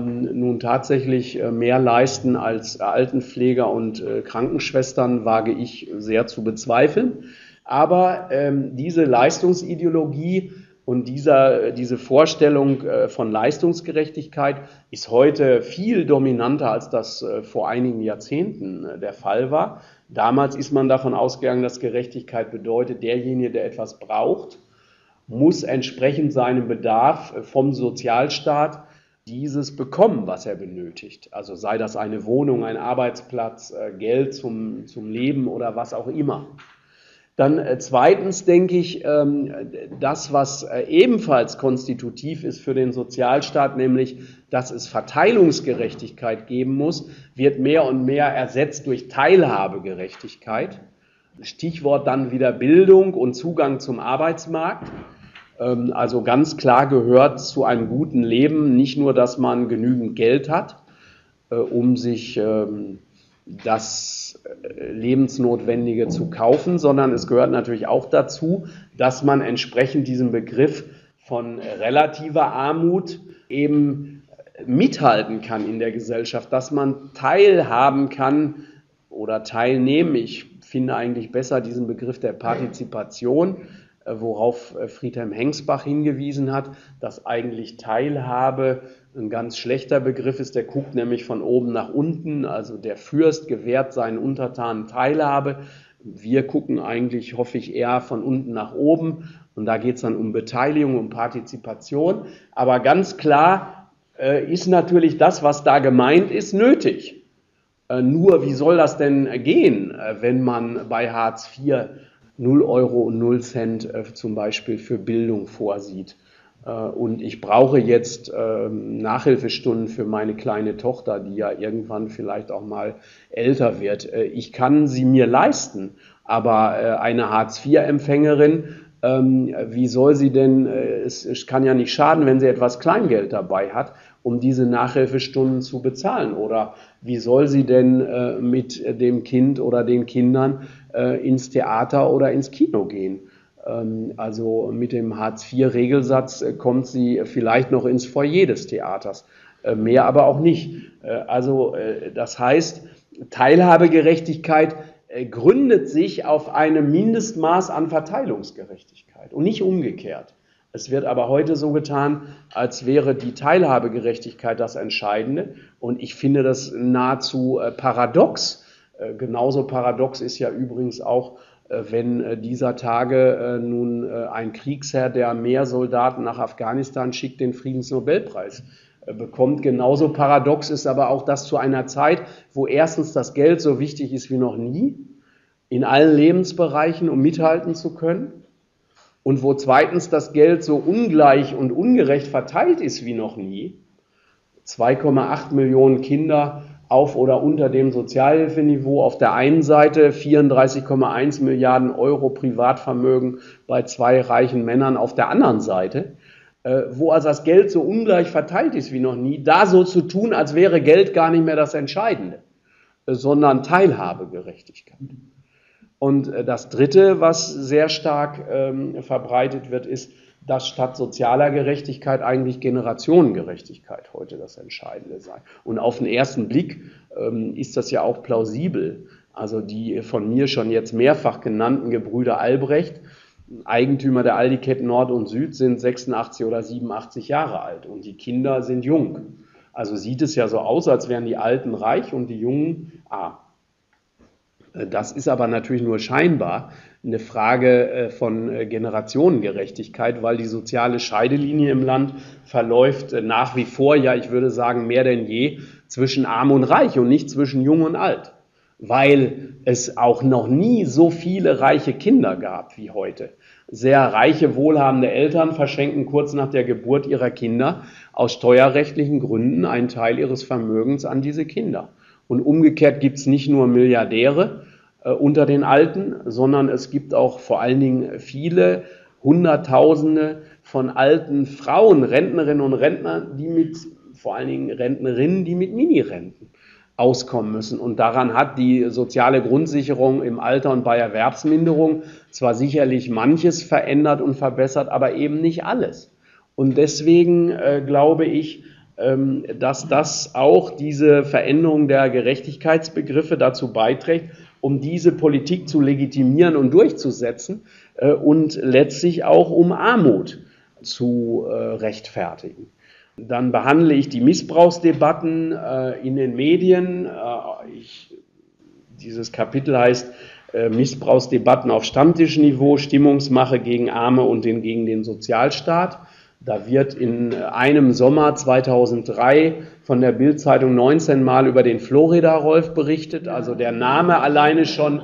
nun tatsächlich mehr leisten als Altenpfleger und Krankenschwestern, wage ich sehr zu bezweifeln. Aber diese Leistungsideologie und diese Vorstellung von Leistungsgerechtigkeit ist heute viel dominanter, als das vor einigen Jahrzehnten der Fall war. Damals ist man davon ausgegangen, dass Gerechtigkeit bedeutet, derjenige, der etwas braucht, muss entsprechend seinem Bedarf vom Sozialstaat dieses bekommen, was er benötigt. Also sei das eine Wohnung, ein Arbeitsplatz, Geld zum Leben oder was auch immer. Dann zweitens denke ich, das, was ebenfalls konstitutiv ist für den Sozialstaat, nämlich, dass es Verteilungsgerechtigkeit geben muss, wird mehr und mehr ersetzt durch Teilhabegerechtigkeit. Stichwort dann wieder Bildung und Zugang zum Arbeitsmarkt. Also ganz klar gehört zu einem guten Leben nicht nur, dass man genügend Geld hat, um sich das Lebensnotwendige zu kaufen, sondern es gehört natürlich auch dazu, dass man entsprechend diesem Begriff von relativer Armut eben mithalten kann in der Gesellschaft, dass man teilhaben kann oder teilnehmen. Ich finde eigentlich besser diesen Begriff der Partizipation, worauf Friedhelm Hengsbach hingewiesen hat, dass eigentlich Teilhabe ein ganz schlechter Begriff ist. Der guckt nämlich von oben nach unten, also der Fürst gewährt seinen Untertanen Teilhabe. Wir gucken eigentlich, hoffe ich, eher von unten nach oben und da geht es dann um Beteiligung, um Partizipation. Aber ganz klar ist natürlich das, was da gemeint ist, nötig. Nur wie soll das denn gehen, wenn man bei Hartz IV 0 € und 0 Cent zum Beispiel für Bildung vorsieht. Und ich brauche jetzt Nachhilfestunden für meine kleine Tochter, die ja irgendwann vielleicht auch mal älter wird. Ich kann sie mir leisten, aber eine Hartz-IV-Empfängerin, wie soll sie denn, es kann ja nicht schaden, wenn sie etwas Kleingeld dabei hat, um diese Nachhilfestunden zu bezahlen. Oder wie soll sie denn mit dem Kind oder den Kindern ins Theater oder ins Kino gehen? Also mit dem Hartz-IV-Regelsatz kommt sie vielleicht noch ins Foyer des Theaters, mehr aber auch nicht. Also das heißt, Teilhabegerechtigkeit gründet sich auf einem Mindestmaß an Verteilungsgerechtigkeit und nicht umgekehrt. Es wird aber heute so getan, als wäre die Teilhabegerechtigkeit das Entscheidende. Und ich finde das nahezu paradox. Genauso paradox ist ja übrigens auch, wenn dieser Tage nun ein Kriegsherr, der mehr Soldaten nach Afghanistan schickt, den Friedensnobelpreis bekommt. Genauso paradox ist aber auch das zu einer Zeit, wo erstens das Geld so wichtig ist wie noch nie, in allen Lebensbereichen, um mithalten zu können, und wo zweitens das Geld so ungleich und ungerecht verteilt ist wie noch nie. 2,8 Millionen Kinder auf oder unter dem Sozialhilfeniveau auf der einen Seite, 34,1 Milliarden Euro Privatvermögen bei zwei reichen Männern auf der anderen Seite, wo also das Geld so ungleich verteilt ist wie noch nie, da so zu tun, als wäre Geld gar nicht mehr das Entscheidende, sondern Teilhabegerechtigkeit. Und das Dritte, was sehr stark verbreitet wird, ist, dass statt sozialer Gerechtigkeit eigentlich Generationengerechtigkeit heute das Entscheidende sei. Und auf den ersten Blick ist das ja auch plausibel. Also die von mir schon jetzt mehrfach genannten Gebrüder Albrecht, Eigentümer der Aldi-Ketten Nord und Süd, sind 86 oder 87 Jahre alt und die Kinder sind jung. Also sieht es ja so aus, als wären die Alten reich und die Jungen arm. Das ist aber natürlich nur scheinbar eine Frage von Generationengerechtigkeit, weil die soziale Scheidelinie im Land verläuft nach wie vor, ja, ich würde sagen, mehr denn je zwischen Arm und Reich und nicht zwischen Jung und Alt, weil es auch noch nie so viele reiche Kinder gab wie heute. Sehr reiche, wohlhabende Eltern verschenken kurz nach der Geburt ihrer Kinder aus steuerrechtlichen Gründen einen Teil ihres Vermögens an diese Kinder. Und umgekehrt gibt es nicht nur Milliardäre unter den Alten, sondern es gibt auch vor allen Dingen viele Hunderttausende von alten Frauen, Rentnerinnen und Rentnern, die mit, vor allen Dingen Rentnerinnen, die mit Minirenten auskommen müssen. Und daran hat die soziale Grundsicherung im Alter und bei Erwerbsminderung zwar sicherlich manches verändert und verbessert, aber eben nicht alles. Und deswegen glaube ich, dass das auch diese Veränderung der Gerechtigkeitsbegriffe dazu beiträgt, um diese Politik zu legitimieren und durchzusetzen und letztlich auch um Armut zu rechtfertigen. Dann behandle ich die Missbrauchsdebatten in den Medien. Dieses Kapitel heißt Missbrauchsdebatten auf Stammtischniveau, Stimmungsmache gegen Arme und gegen den Sozialstaat. Da wird in einem Sommer 2003 von der Bildzeitung 19 Mal über den Florida-Rolf berichtet. Also der Name alleine schon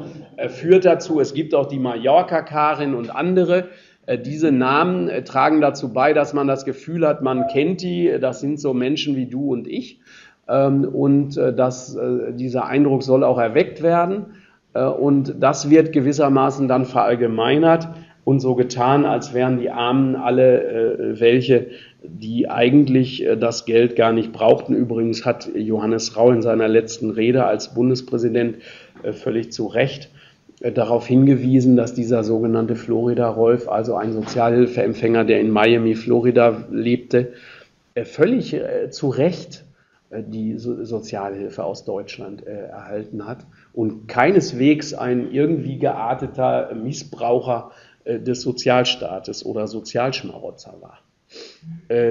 führt dazu. Es gibt auch die Mallorca-Karin und andere. Diese Namen tragen dazu bei, dass man das Gefühl hat, man kennt die. Das sind so Menschen wie du und ich. Und dieser Eindruck soll auch erweckt werden. Und das wird gewissermaßen dann verallgemeinert und so getan, als wären die Armen alle welche, die eigentlich das Geld gar nicht brauchten. Übrigens hat Johannes Rau in seiner letzten Rede als Bundespräsident völlig zu Recht darauf hingewiesen, dass dieser sogenannte Florida-Rolf, also ein Sozialhilfeempfänger, der in Miami, Florida lebte, völlig zu Recht die Sozialhilfe aus Deutschland erhalten hat und keineswegs ein irgendwie gearteter Missbraucher des Sozialstaates oder Sozialschmarotzer war.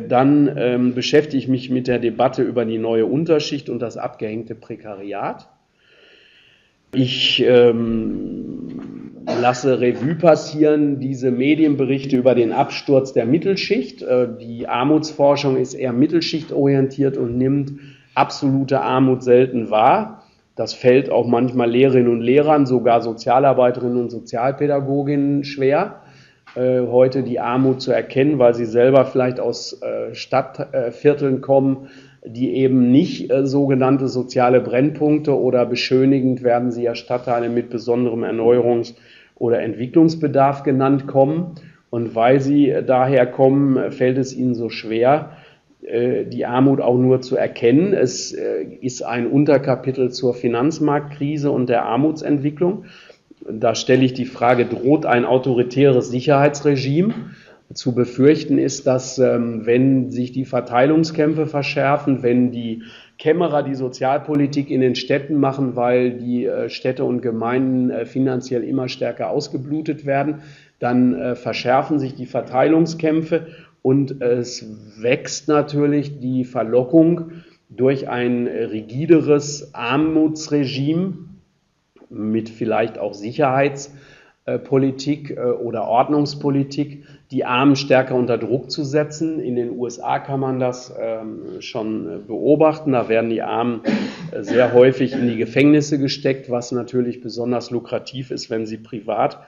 Dann beschäftige ich mich mit der Debatte über die neue Unterschicht und das abgehängte Prekariat. Ich lasse Revue passieren diese Medienberichte über den Absturz der Mittelschicht. Die Armutsforschung ist eher mittelschichtorientiert und nimmt absolute Armut selten wahr. Das fällt auch manchmal Lehrerinnen und Lehrern, sogar Sozialarbeiterinnen und Sozialpädagoginnen schwer, heute die Armut zu erkennen, weil sie selber vielleicht aus Stadtvierteln kommen, die eben nicht sogenannte soziale Brennpunkte oder beschönigend werden sie ja Stadtteile mit besonderem Erneuerungs- oder Entwicklungsbedarf genannt kommen. Und weil sie daher kommen, fällt es ihnen so schwer, die Armut auch nur zu erkennen. Es ist ein Unterkapitel zur Finanzmarktkrise und der Armutsentwicklung. Da stelle ich die Frage, droht ein autoritäres Sicherheitsregime? Zu befürchten ist, dass wenn sich die Verteilungskämpfe verschärfen, wenn die Kämmerer die Sozialpolitik in den Städten machen, weil die Städte und Gemeinden finanziell immer stärker ausgeblutet werden, dann verschärfen sich die Verteilungskämpfe und es wächst natürlich die Verlockung durch ein rigideres Armutsregime mit vielleicht auch Sicherheitspolitik oder Ordnungspolitik, die Armen stärker unter Druck zu setzen. In den USA kann man das schon beobachten. Da werden die Armen sehr häufig in die Gefängnisse gesteckt, was natürlich besonders lukrativ ist, wenn sie privat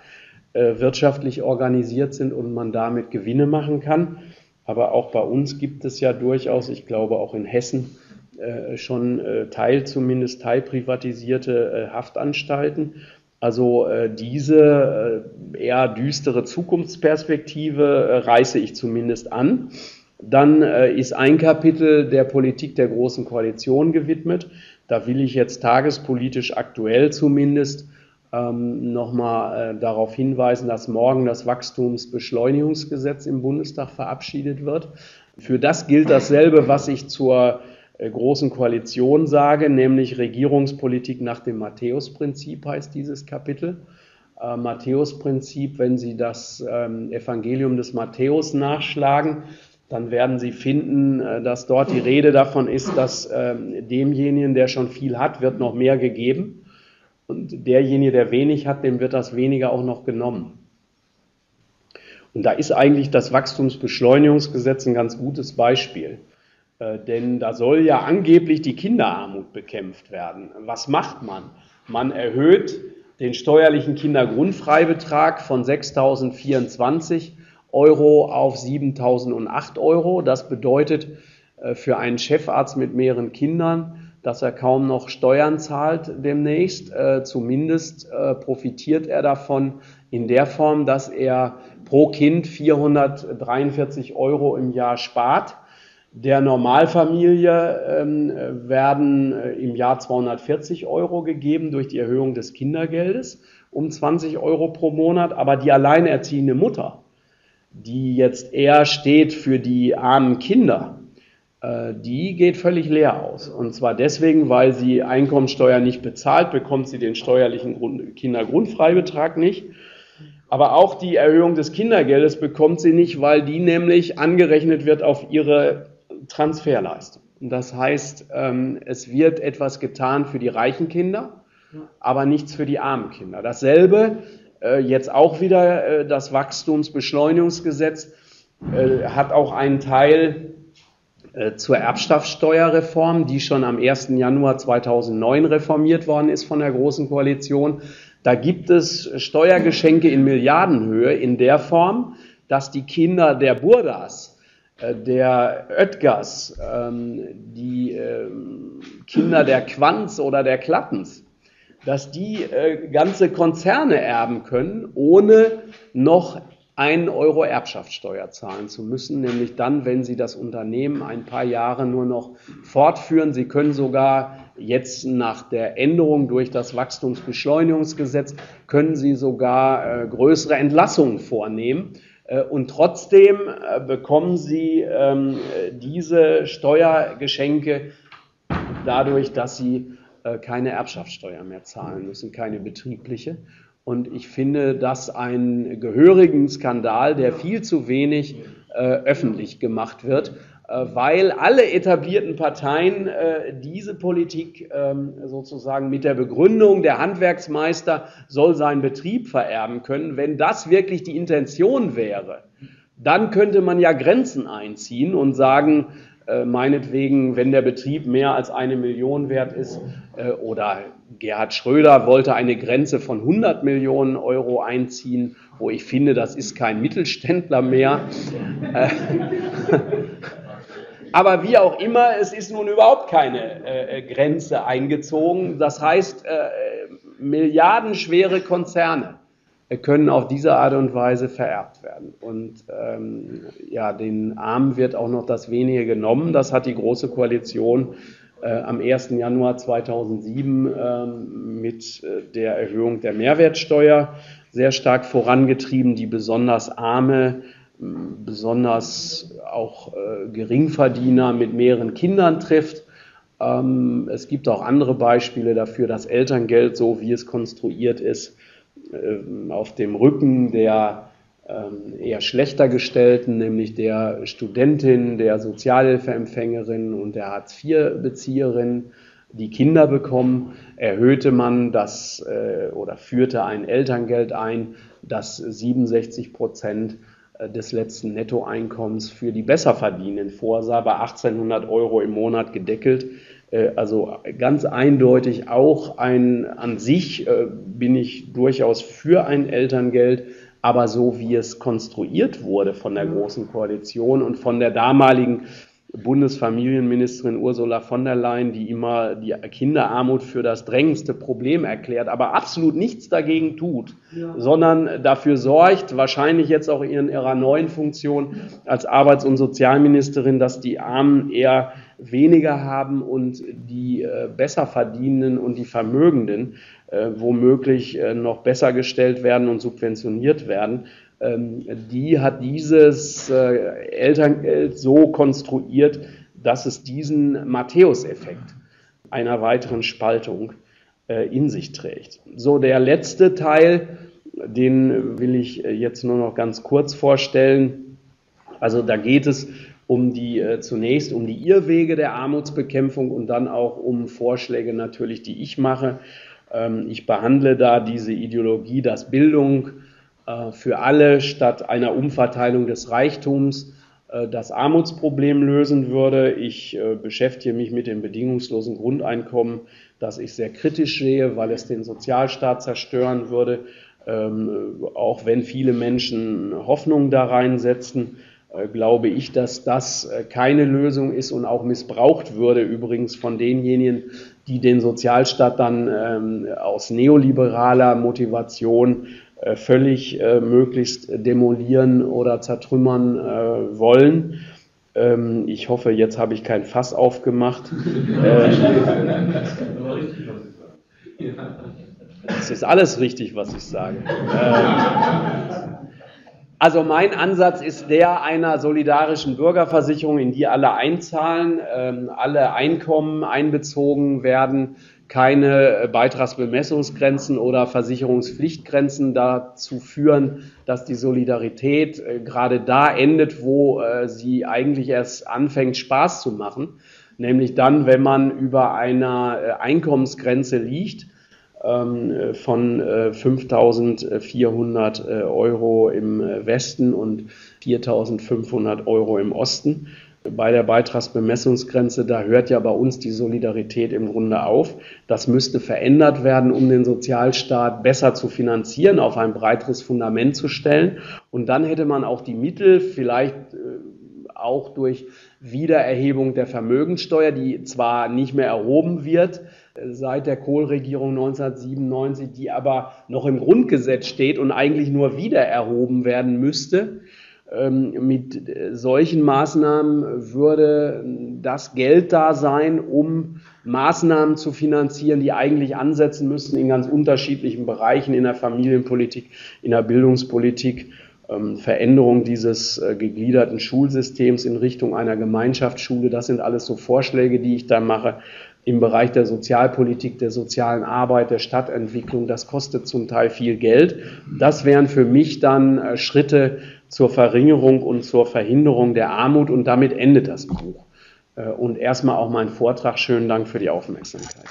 wirtschaftlich organisiert sind und man damit Gewinne machen kann. Aber auch bei uns gibt es ja durchaus, ich glaube auch in Hessen, schon teilprivatisierte Haftanstalten. Also diese eher düstere Zukunftsperspektive reiße ich zumindest an. Dann ist ein Kapitel der Politik der Großen Koalition gewidmet. Da will ich jetzt tagespolitisch aktuell zumindest nochmal darauf hinweisen, dass morgen das Wachstumsbeschleunigungsgesetz im Bundestag verabschiedet wird. Für das gilt dasselbe, was ich zur Großen Koalition sage, nämlich Regierungspolitik nach dem Matthäus-Prinzip heißt dieses Kapitel. Matthäus-Prinzip, wenn Sie das Evangelium des Matthäus nachschlagen, dann werden Sie finden, dass dort die Rede davon ist, dass demjenigen, der schon viel hat, wird noch mehr gegeben und derjenige, der wenig hat, dem wird das weniger auch noch genommen. Und da ist eigentlich das Wachstumsbeschleunigungsgesetz ein ganz gutes Beispiel. Denn da soll ja angeblich die Kinderarmut bekämpft werden. Was macht man? Man erhöht den steuerlichen Kindergrundfreibetrag von 6.024 € auf 7.008 €. Das bedeutet für einen Chefarzt mit mehreren Kindern, dass er kaum noch Steuern zahlt demnächst. Zumindest profitiert er davon in der Form, dass er pro Kind 443 € im Jahr spart. Der Normalfamilie werden im Jahr 240 € gegeben durch die Erhöhung des Kindergeldes um 20 € pro Monat. Aber die alleinerziehende Mutter, die jetzt eher steht für die armen Kinder, die geht völlig leer aus. Und zwar deswegen, weil sie Einkommensteuer nicht bezahlt, bekommt sie den steuerlichen Kindergrundfreibetrag nicht. Aber auch die Erhöhung des Kindergeldes bekommt sie nicht, weil die nämlich angerechnet wird auf ihre Transferleistung. Das heißt, es wird etwas getan für die reichen Kinder, aber nichts für die armen Kinder. Dasselbe, jetzt auch wieder das Wachstumsbeschleunigungsgesetz, hat auch einen Teil zur Erbschaftssteuerreform, die schon am 1. Januar 2009 reformiert worden ist von der Großen Koalition. Da gibt es Steuergeschenke in Milliardenhöhe in der Form, dass die Kinder der Burdas, der Oetkers, die Kinder der Quandts oder der Klattens, dass die ganze Konzerne erben können, ohne noch 1 € Erbschaftssteuer zahlen zu müssen, nämlich dann, wenn sie das Unternehmen ein paar Jahre nur noch fortführen. Sie können sogar jetzt nach der Änderung durch das Wachstumsbeschleunigungsgesetz, können sie sogar größere Entlassungen vornehmen. Und trotzdem bekommen sie diese Steuergeschenke dadurch, dass sie keine Erbschaftssteuer mehr zahlen müssen, keine betriebliche. Und ich finde das einen gehörigen Skandal, der viel zu wenig öffentlich gemacht wird, weil alle etablierten Parteien diese Politik sozusagen mit der Begründung, der Handwerksmeister soll seinen Betrieb vererben können. Wenn das wirklich die Intention wäre, dann könnte man ja Grenzen einziehen und sagen, meinetwegen, wenn der Betrieb mehr als 1 Million wert ist, oder Gerhard Schröder wollte eine Grenze von 100 Millionen € einziehen, wo ich finde, das ist kein Mittelständler mehr. Aber wie auch immer, es ist nun überhaupt keine Grenze eingezogen. Das heißt, milliardenschwere Konzerne können auf diese Art und Weise vererbt werden. Und ja, den Armen wird auch noch das Wenige genommen. Das hat die Große Koalition am 1. Januar 2007 mit der Erhöhung der Mehrwertsteuer sehr stark vorangetrieben, die besonders arme besonders auch Geringverdiener mit mehreren Kindern trifft. Es gibt auch andere Beispiele dafür, dass Elterngeld, so wie es konstruiert ist, auf dem Rücken der eher schlechter gestellten, nämlich der Studentin, der Sozialhilfeempfängerin und der Hartz-IV-Bezieherin, die Kinder bekommen, erhöhte man das oder führte ein Elterngeld ein, das 67% des letzten Nettoeinkommens für die Besserverdienenden vorsah, bei 1800 Euro im Monat gedeckelt. Also ganz eindeutig auch an sich bin ich durchaus für ein Elterngeld, aber so wie es konstruiert wurde von der Großen Koalition und von der damaligen Bundesfamilienministerin Ursula von der Leyen, die immer die Kinderarmut für das drängendste Problem erklärt, aber absolut nichts dagegen tut, sondern dafür sorgt, wahrscheinlich jetzt auch in ihrer neuen Funktion als Arbeits- und Sozialministerin, dass die Armen eher weniger haben und die Besserverdienenden und die Vermögenden womöglich noch besser gestellt werden und subventioniert werden. Die hat dieses Elterngeld so konstruiert, dass es diesen Matthäus-Effekt einer weiteren Spaltung in sich trägt. So, der letzte Teil, den will ich jetzt nur noch ganz kurz vorstellen. Also da geht es um zunächst um die Irrwege der Armutsbekämpfung und dann auch um Vorschläge natürlich, die ich mache. Ich behandle da diese Ideologie, dass Bildung für alle statt einer Umverteilung des Reichtums das Armutsproblem lösen würde. Ich beschäftige mich mit dem bedingungslosen Grundeinkommen, das ich sehr kritisch sehe, weil es den Sozialstaat zerstören würde, auch wenn viele Menschen Hoffnung da reinsetzen. Glaube ich, dass das keine Lösung ist und auch missbraucht würde, übrigens von denjenigen, die den Sozialstaat dann aus neoliberaler Motivation völlig möglichst demolieren oder zertrümmern wollen. Ich hoffe, jetzt habe ich kein Fass aufgemacht. Es ist alles richtig, was ich sage. Also mein Ansatz ist der einer solidarischen Bürgerversicherung, in die alle einzahlen, alle Einkommen einbezogen werden, keine Beitragsbemessungsgrenzen oder Versicherungspflichtgrenzen dazu führen, dass die Solidarität gerade da endet, wo sie eigentlich erst anfängt, Spaß zu machen, nämlich dann, wenn man über einer Einkommensgrenze liegt, von 5.400 Euro im Westen und 4.500 Euro im Osten. Bei der Beitragsbemessungsgrenze, da hört ja bei uns die Solidarität im Grunde auf. Das müsste verändert werden, um den Sozialstaat besser zu finanzieren, auf ein breiteres Fundament zu stellen. Und dann hätte man auch die Mittel, vielleicht auch durch Wiedererhebung der Vermögensteuer, die zwar nicht mehr erhoben wird seit der Kohl-Regierung 1997, die aber noch im Grundgesetz steht und eigentlich nur wieder erhoben werden müsste. Mit solchen Maßnahmen würde das Geld da sein, um Maßnahmen zu finanzieren, die eigentlich ansetzen müssten in ganz unterschiedlichen Bereichen, in der Familienpolitik, in der Bildungspolitik. Veränderung dieses gegliederten Schulsystems in Richtung einer Gemeinschaftsschule, das sind alles so Vorschläge, die ich da mache im Bereich der Sozialpolitik, der sozialen Arbeit, der Stadtentwicklung. Das kostet zum Teil viel Geld. Das wären für mich dann Schritte zur Verringerung und zur Verhinderung der Armut und damit endet das Buch. Und erstmal auch mein Vortrag. Schönen Dank für die Aufmerksamkeit.